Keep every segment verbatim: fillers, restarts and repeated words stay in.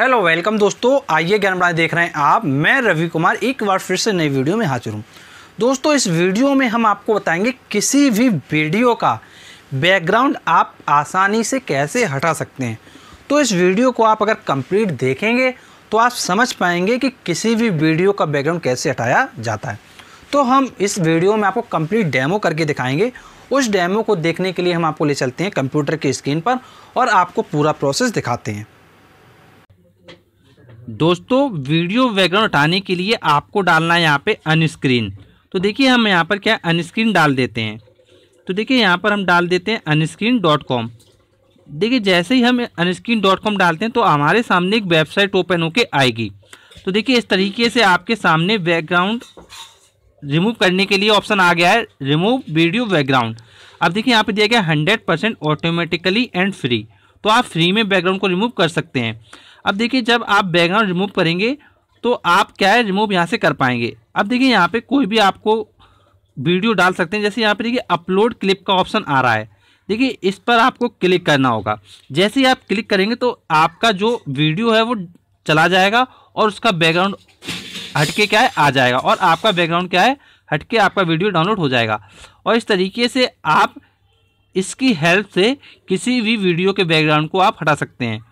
Hello welcome दोस्तों, आइए ज्ञान बढ़ाएं देख रहे हैं आप। मैं रवि कुमार एक बार फिर से नई वीडियो में हाजिर हूँ। दोस्तों, इस वीडियो में हम आपको बताएंगे किसी भी वीडियो का बैकग्राउंड आप आसानी से कैसे हटा सकते हैं। तो इस वीडियो को आप अगर कंप्लीट देखेंगे तो आप समझ पाएंगे कि किसी भी वीडियो का बैकग्राउंड कैसे हटाया जाता है। तो हम इस वीडियो में आपको कंप्लीट डेमो करके दिखाएंगे। उस डेमो को देखने के लिए हम आपको ले चलते हैं कंप्यूटर की स्क्रीन पर और आपको पूरा प्रोसेस दिखाते हैं। दोस्तों, वीडियो बैकग्राउंड हटाने के लिए आपको डालना है यहाँ पे अनस्क्रीन। तो देखिए हम यहाँ पर क्या अनस्क्रीन डाल देते हैं। तो देखिए यहाँ पर हम डाल देते हैं अनस्क्रीन डॉट कॉम। देखिए जैसे ही हम अनस्क्रीन डॉट कॉम डालते हैं तो हमारे सामने एक वेबसाइट ओपन होके आएगी। तो देखिए इस तरीके से आपके सामने बैकग्राउंड रिमूव करने के लिए ऑप्शन आ गया है, रिमूव वीडियो बैकग्राउंड। अब देखिए यहाँ पे दिया गया hundred percent automatically and free. तो आप फ्री में बैकग्राउंड को रिमूव कर सकते हैं। अब देखिए जब आप बैकग्राउंड रिमूव करेंगे तो आप क्या है रिमूव यहाँ से कर पाएंगे। अब देखिए यहाँ पे कोई भी आपको वीडियो डाल सकते हैं। जैसे यहाँ पे देखिए अपलोड क्लिप का ऑप्शन आ रहा है। देखिए इस पर आपको क्लिक करना होगा। जैसे ही आप क्लिक करेंगे तो आपका जो वीडियो है वो चला जाएगा और उसका बैकग्राउंड हटके क्या है आ जाएगा और आपका बैकग्राउंड क्या है हटके आपका वीडियो डाउनलोड हो जाएगा। और इस तरीके से आप इसकी हेल्प से किसी भी वीडियो के बैकग्राउंड को आप हटा सकते हैं।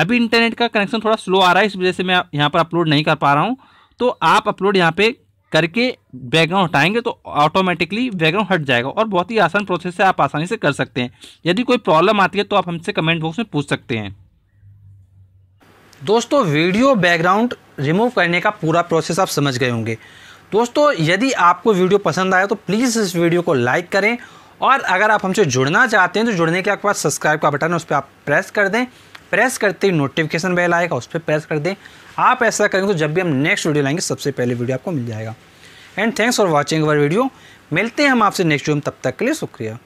अभी इंटरनेट का कनेक्शन थोड़ा स्लो आ रहा है, इस वजह से मैं यहाँ पर अपलोड नहीं कर पा रहा हूँ। तो आप अपलोड यहाँ पे करके बैकग्राउंड हटाएंगे तो ऑटोमेटिकली बैकग्राउंड हट जाएगा और बहुत ही आसान प्रोसेस से आप आसानी से कर सकते हैं। यदि कोई प्रॉब्लम आती है तो आप हमसे कमेंट बॉक्स में पूछ सकते हैं। दोस्तों, वीडियो बैकग्राउंड रिमूव करने का पूरा प्रोसेस आप समझ गए होंगे। दोस्तों, यदि आपको वीडियो पसंद आया तो प्लीज़ इस वीडियो को लाइक करें और अगर आप हमसे जुड़ना चाहते हैं तो जुड़ने के आपके पास सब्सक्राइब का बटन है, उस पर आप प्रेस कर दें। प्रेस करते ही नोटिफिकेशन बेल आएगा, उस पर प्रेस कर दें। आप ऐसा करेंगे तो जब भी हम नेक्स्ट वीडियो लाएंगे सबसे पहले वीडियो आपको मिल जाएगा। And thanks for watching our video. मिलते हैं हम आपसे नेक्स्ट वीडियो में, तब तक के लिए शुक्रिया।